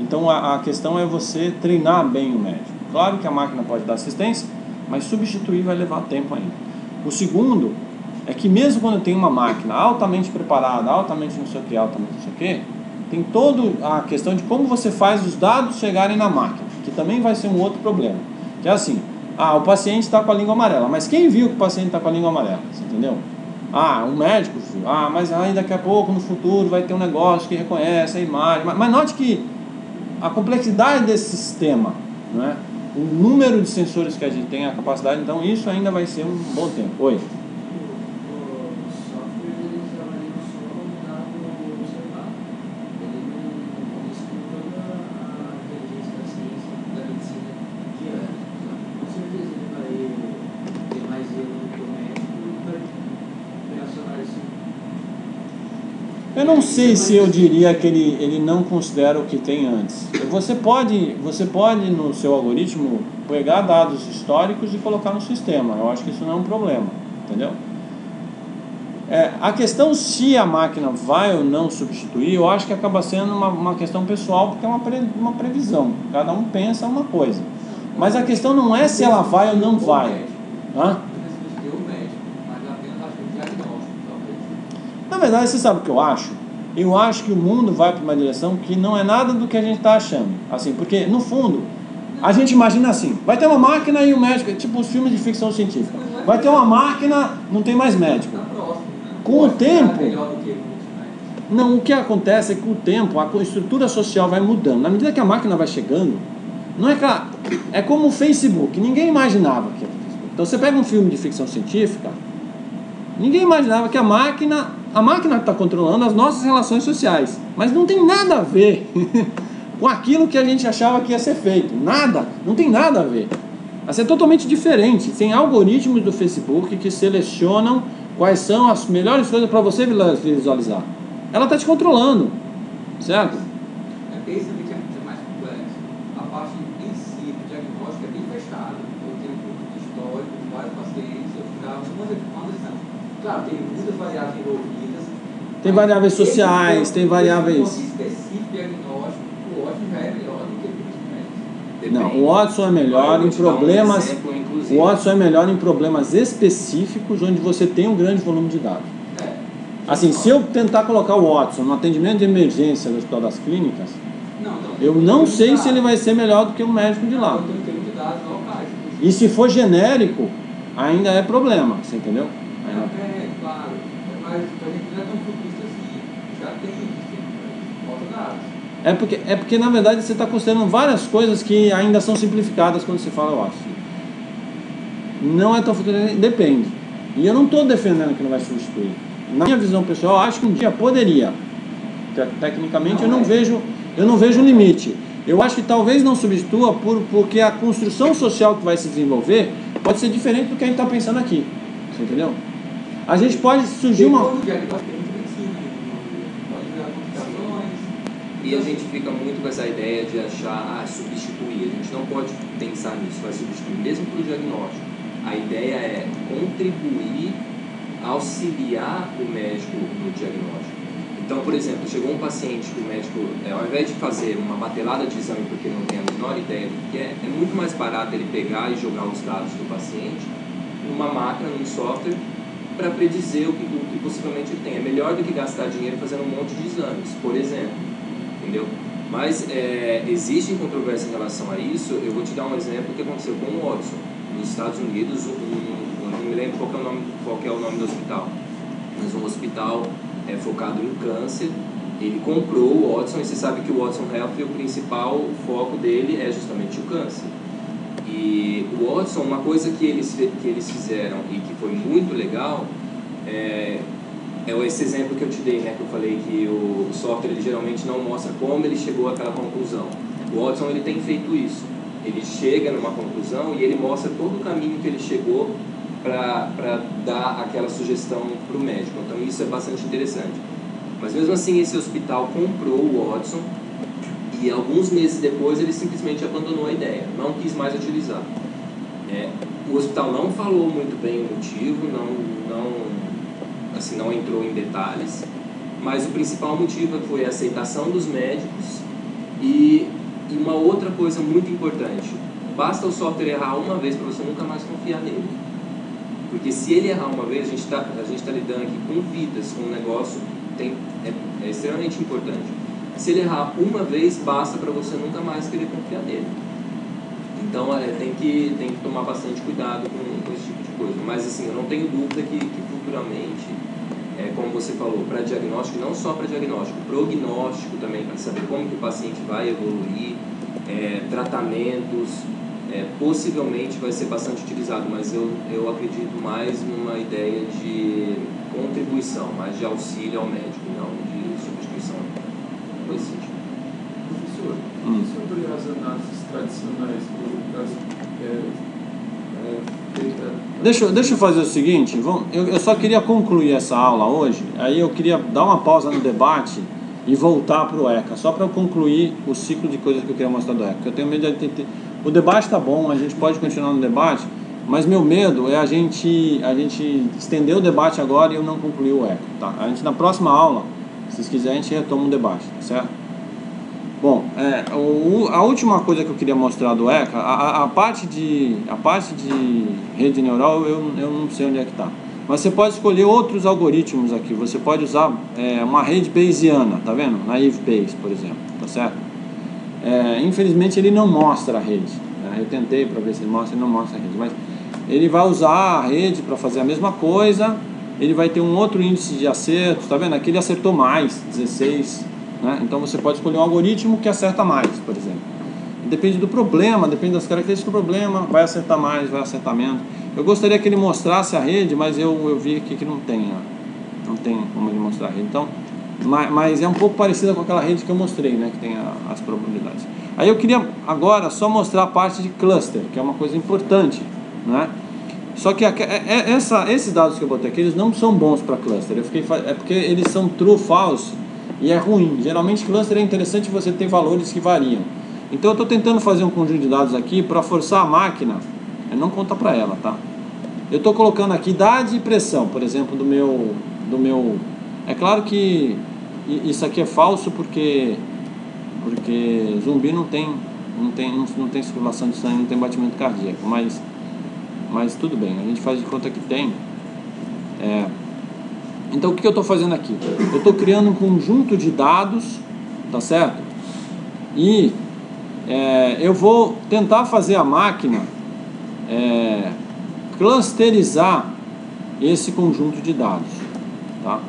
Então a, a questão é você treinar bem o médico. Claro que a máquina pode dar assistência, mas substituir vai levar tempo ainda. O segundo é que mesmo quando tem uma máquina altamente preparada, altamente não sei o que, altamente não sei o que, tem toda a questão de como você faz os dados chegarem na máquina, que também vai ser um outro problema. Que é assim, ah, o paciente está com a língua amarela, mas quem viu que o paciente está com a língua amarela? Você entendeu? Ah, um médico, filho. Ah, mas aí daqui a pouco, no futuro, vai ter um negócio que reconhece a imagem. Mas, mas note que a complexidade desse sistema, né? O número de sensores que a gente tem, a capacidade, então isso ainda vai ser um bom tempo. Oi? Eu não sei se eu diria que ele, ele não considera o que tem antes. Você pode, você pode, no seu algoritmo, pegar dados históricos e colocar no sistema. Eu acho que isso não é um problema, entendeu? É, a questão se a máquina vai ou não substituir, eu acho que acaba sendo uma, uma questão pessoal, porque é uma, pre, uma previsão. Cada um pensa uma coisa. Mas a questão não é se ela vai ou não vai. Hã? Na verdade, você sabe o que eu acho? Eu acho que o mundo vai para uma direção que não é nada do que a gente está achando. Assim, porque, no fundo, a gente imagina assim, vai ter uma máquina e um médico, tipo os filmes de ficção científica. Vai ter uma máquina, não tem mais médico. Com o tempo... Não, o que acontece é que com o tempo a estrutura social vai mudando. Na medida que a máquina vai chegando, não é que ela, é como o Facebook, ninguém imaginava que era o Facebook. Então, você pega um filme de ficção científica, ninguém imaginava que a máquina... A máquina está controlando as nossas relações sociais, mas não tem nada a ver com aquilo que a gente achava que ia ser feito. Nada, não tem nada a ver. Assim, é totalmente diferente. Tem algoritmos do Facebook que selecionam quais são as melhores coisas para você visualizar. Ela está te controlando, certo? É que isso é mais complexo. A parte em si, o diagnóstico é bem fechado. Eu tenho um pouco de histórico, vários pacientes, eu ficava uma decisão. Claro, tem muitas variáveis envolvidas. Tem variáveis sociais, tem variáveis... Não, o Watson é melhor em problemas... O Watson é melhor em problemas específicos onde você tem um grande volume de dados. Assim, se eu tentar colocar o Watson no atendimento de emergência do Hospital das Clínicas, eu não sei se ele vai ser melhor do que um médico de lá. E se for genérico, ainda é problema, você entendeu? É, claro. É porque, é porque na verdade você está considerando várias coisas que ainda são simplificadas quando se fala Watson. Não é tão... Depende. E eu não estou defendendo que não vai substituir. Na minha visão pessoal, eu acho que um dia poderia. Tecnicamente eu não vejo, eu não vejo limite. Eu acho que talvez não substitua por, porque a construção social que vai se desenvolver pode ser diferente do que a gente está pensando aqui. Você entendeu? A gente pode surgir uma... E a gente fica muito com essa ideia de achar, ah, substituir. A gente não pode pensar nisso, vai substituir mesmo para o diagnóstico. A ideia é contribuir, auxiliar o médico no diagnóstico. Então, por exemplo, chegou um paciente que o médico, é, ao invés de fazer uma batelada de exame porque não tem a menor ideia do que é, é muito mais barato ele pegar e jogar os dados do paciente numa máquina, num software, para predizer o que, o que possivelmente ele tem. É melhor do que gastar dinheiro fazendo um monte de exames, por exemplo. Entendeu? Mas é, existe controvérsia em relação a isso. Eu vou te dar um exemplo que aconteceu com o Watson. Nos Estados Unidos, um, um, não me lembro qual, é o, nome, qual é o nome do hospital, mas um hospital... é focado em câncer, ele comprou o Watson, e você sabe que o Watson Health, o principal foco dele é justamente o câncer. E o Watson, uma coisa que eles, que eles fizeram e que foi muito legal, é, é esse exemplo que eu te dei, né, que eu falei que o software ele geralmente não mostra como ele chegou àquela conclusão. O Watson ele tem feito isso, ele chega numa conclusão e ele mostra todo o caminho que ele chegou para dar aquela sugestão para o médico. Então isso é bastante interessante. Mas mesmo assim esse hospital comprou o Watson e alguns meses depois ele simplesmente abandonou a ideia, não quis mais utilizar. É, o hospital não falou muito bem o motivo, não, não, assim, não entrou em detalhes, mas o principal motivo foi a aceitação dos médicos e, e uma outra coisa muito importante, basta o software errar uma vez para você nunca mais confiar nele. Porque se ele errar uma vez, a gente está tá lidando aqui com vidas, com um negócio tem, é, é extremamente importante. Se ele errar uma vez, basta para você nunca mais querer confiar nele. Então, é, tem, que, tem que tomar bastante cuidado com, com esse tipo de coisa. Mas, assim, eu não tenho dúvida que, que futuramente, é, como você falou, para diagnóstico, não só para diagnóstico, prognóstico também, para saber como que o paciente vai evoluir, é, tratamentos... É, possivelmente vai ser bastante utilizado, mas eu, eu acredito mais numa ideia de contribuição, mais de auxílio ao médico, não de substituição. Pois sim. Professor, hum. sobre as análises tradicionais das, é, é, feita... deixa, deixa eu fazer o seguinte, vamos, eu, eu só queria concluir essa aula hoje, aí eu queria dar uma pausa no debate e voltar para o E C A, só para eu concluir o ciclo de coisas que eu queria mostrar do E C A, porque eu tenho medo de... O debate está bom, a gente pode continuar no debate, mas meu medo é a gente, a gente estender o debate agora e eu não concluir o E C A, tá? A gente, na próxima aula, se vocês quiserem, a gente retoma o debate, tá certo? Bom, é, o, a última coisa que eu queria mostrar do E C A, a, a, parte, de, a parte de rede neural eu, eu não sei onde é que está. Mas você pode escolher outros algoritmos aqui, você pode usar é, uma rede bayesiana, tá vendo? Naive Bayes, por exemplo, tá certo? É, infelizmente ele não mostra a rede, né? Eu tentei para ver se ele mostra, ele não mostra a rede, mas ele vai usar a rede para fazer a mesma coisa, ele vai ter um outro índice de acertos, tá vendo? Aqui ele acertou mais, dezesseis, né? Então você pode escolher um algoritmo que acerta mais, por exemplo. Depende do problema, depende das características do problema, vai acertar mais, vai acertar menos. Eu gostaria que ele mostrasse a rede, mas eu, eu vi aqui que não tem, né? Não tem como ele mostrar a rede, então... Mas, mas é um pouco parecida com aquela rede que eu mostrei, né? Que tem a, as probabilidades. Aí eu queria agora só mostrar a parte de cluster, que é uma coisa importante, né? Só que a, é, essa, esses dados que eu botei aqui, eles não são bons para cluster. Eu fiquei, é porque eles são true, false, e é ruim. Geralmente cluster é interessante você ter valores que variam. Então eu estou tentando fazer um conjunto de dados aqui para forçar a máquina. Eu não conta para ela, tá? Eu estou colocando aqui idade e pressão, por exemplo, do meu... Do meu é claro que isso aqui é falso porque, porque zumbi não tem, não, tem, não tem circulação de sangue, não tem batimento cardíaco, mas, mas tudo bem, a gente faz de conta que tem. É, então o que eu estou fazendo aqui? Eu estou criando um conjunto de dados, tá certo? E é, eu vou tentar fazer a máquina é, clusterizar esse conjunto de dados, tá?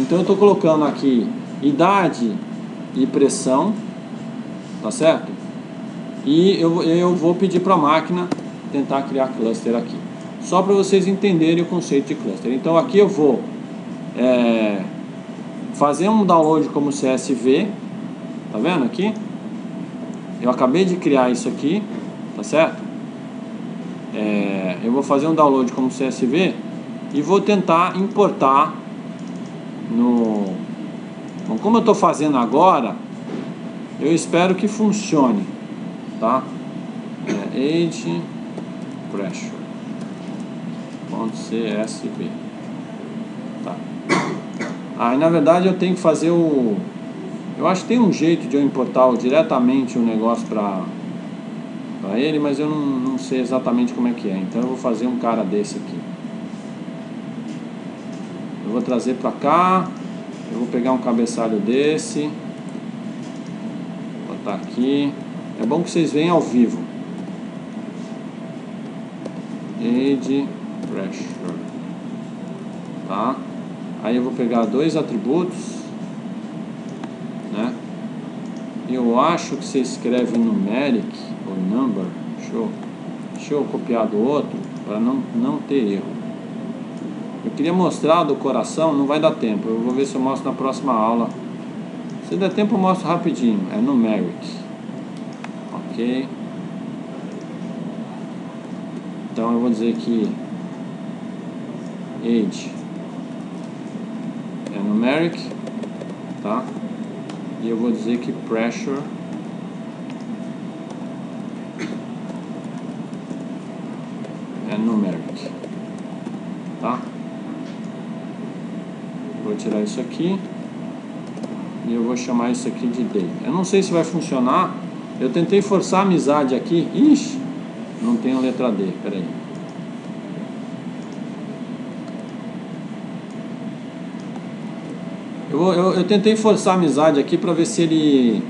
Então eu estou colocando aqui idade e pressão, tá certo? E eu, eu vou pedir para a máquina tentar criar cluster aqui. Só para vocês entenderem o conceito de cluster. Então aqui eu vou é, fazer um download como C S V, tá vendo aqui? Eu acabei de criar isso aqui, tá certo? É, eu vou fazer um download como C S V e vou tentar importar no... Bom, como eu estou fazendo agora, eu espero que funcione, tá? É, Age Pressure.csv. Tá. Aí, ah, na verdade, eu tenho que fazer o... Eu acho que tem um jeito de eu importar diretamente o negócio para para ele, mas eu não, não sei exatamente como é que é. Então eu vou fazer um cara desse aqui. Eu vou trazer para cá. Eu vou pegar um cabeçalho desse. Botar aqui. É bom que vocês veem ao vivo. Age Pressure. Tá? Aí eu vou pegar dois atributos. Né? Eu acho que você escreve numeric ou number. Deixa eu, deixa eu copiar do outro para não, não ter erro. Eu queria mostrar do coração, não vai dar tempo. Eu vou ver se eu mostro na próxima aula. Se der tempo eu mostro rapidinho. É numeric. Ok. Então eu vou dizer que age é numeric, tá? E eu vou dizer que pressure é numeric, tá? Vou tirar isso aqui e eu vou chamar isso aqui de day. Eu não sei se vai funcionar. Eu tentei forçar a amizade aqui. Ixi, não tem a letra D, peraí. Eu, eu, eu tentei forçar a amizade aqui para ver se ele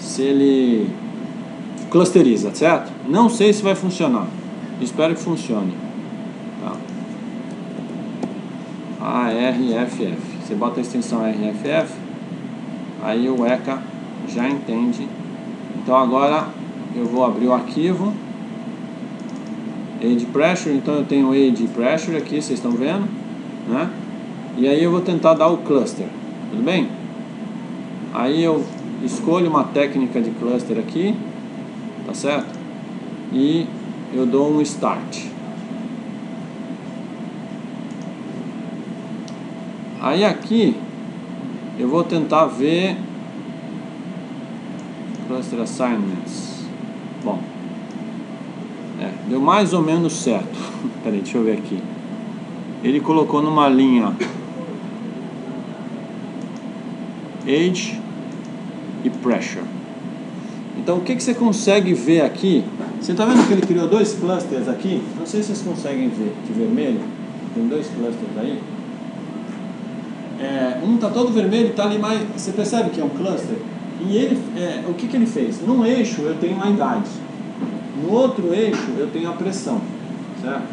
se ele clusteriza, certo? Não sei se vai funcionar. Espero que funcione. Tá. A R F F. Você bota a extensão A R F F, aí o Weka já entende. Então agora eu vou abrir o arquivo Age Pressure. Então eu tenho Age Pressure aqui, vocês estão vendo, né? E aí eu vou tentar dar o cluster, tudo bem? Aí eu escolho uma técnica de cluster aqui, tá certo? E eu dou um start. Aí aqui eu vou tentar ver cluster assignments. Bom, é, deu mais ou menos certo. Peraí, deixa eu ver aqui. Ele colocou numa linha age e pressure. Então o que, que você consegue ver aqui? Você está vendo que ele criou dois clusters aqui? Não sei se vocês conseguem ver, de vermelho. Tem dois clusters aí. É, um está todo vermelho, está ali mais. Você percebe que é um cluster? E ele, é, o que, que ele fez? Num eixo eu tenho a idade, no outro eixo eu tenho a pressão, certo?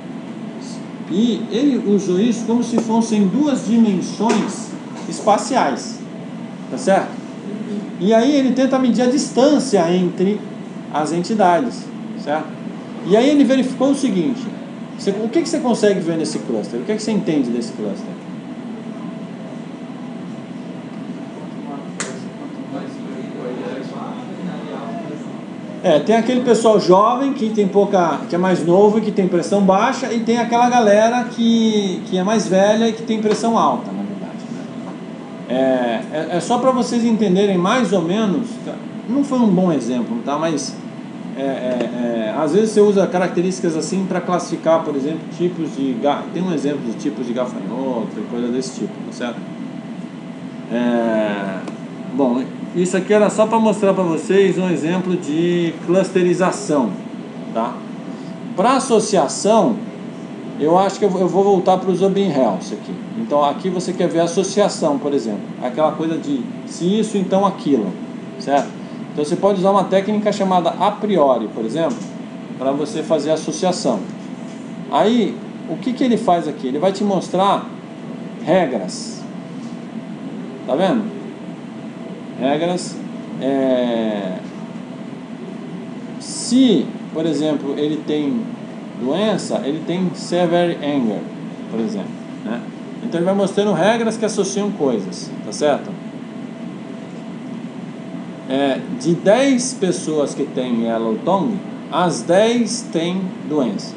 E ele usou isso como se fossem duas dimensões espaciais, tá certo? E aí ele tenta medir a distância entre as entidades, certo? E aí ele verificou o seguinte: você, o que, que você consegue ver nesse cluster? O que, que você entende desse cluster? É, tem aquele pessoal jovem que tem pouca, que é mais novo e que tem pressão baixa, e tem aquela galera que, que é mais velha e que tem pressão alta, na verdade. É, é, é só para vocês entenderem mais ou menos. Não foi um bom exemplo, tá? Mas é, é, é, às vezes você usa características assim para classificar, por exemplo, tipos de ga... tem um exemplo de tipos de gafanhoto, coisa desse tipo, tá certo? É, bom. Isso aqui era só para mostrar para vocês um exemplo de clusterização, tá? Para associação, eu acho que eu vou voltar para o Zombie Health aqui. Então aqui você quer ver a associação, por exemplo. Aquela coisa de se isso, então aquilo, certo? Então você pode usar uma técnica chamada a priori, por exemplo, para você fazer associação. Aí, o que, que ele faz aqui? Ele vai te mostrar regras. Tá vendo? Regras. É, se, por exemplo, ele tem doença, ele tem severe anger, por exemplo, né? Então ele vai mostrando regras que associam coisas, tá certo? é, de dez pessoas que têm yellow tongue, as dez têm doença.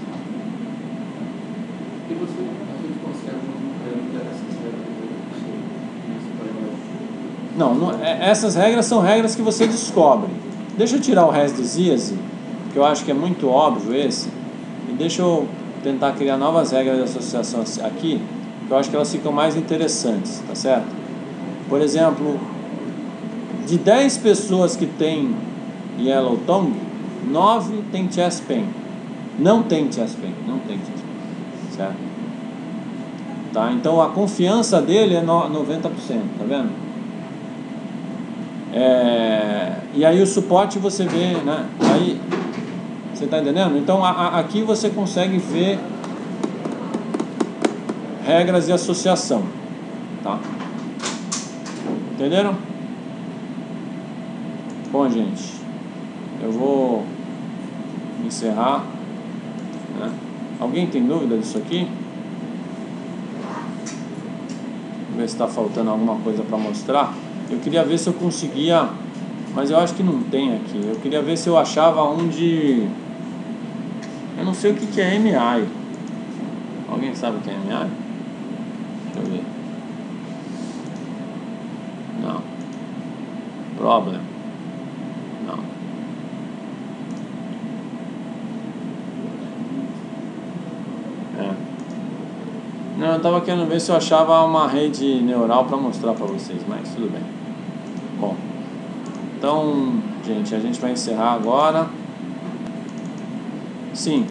E você, a gente consegue mudar essas regras? Não, não, essas regras são regras que você descobre. Deixa eu tirar o res disease, que eu acho que é muito óbvio esse, e deixa eu tentar criar novas regras de associação aqui, que eu acho que elas ficam mais interessantes, tá certo? Por exemplo, de dez pessoas que tem yellow tongue, nove tem chest pain. Não tem chest pain, não tem chest pain, certo? Tá? Então a confiança dele é noventa por cento, tá vendo? É, e aí o suporte você vê, né? Aí, você está entendendo? Então a, a, aqui você consegue ver regras de associação, tá? Entenderam? Bom, gente, eu vou encerrar, né? Alguém tem dúvida disso aqui? Vamos ver se está faltando alguma coisa para mostrar. Eu queria ver se eu conseguia, mas eu acho que não tem aqui. Eu queria ver se eu achava um de... Eu não sei o que, que é M I. Alguém sabe o que é M I? Deixa eu ver. Não. Problem. Não. É. Não, eu tava querendo ver se eu achava uma rede neural para mostrar para vocês, mas tudo bem. Bom. Então, gente, a gente vai encerrar agora. Sim.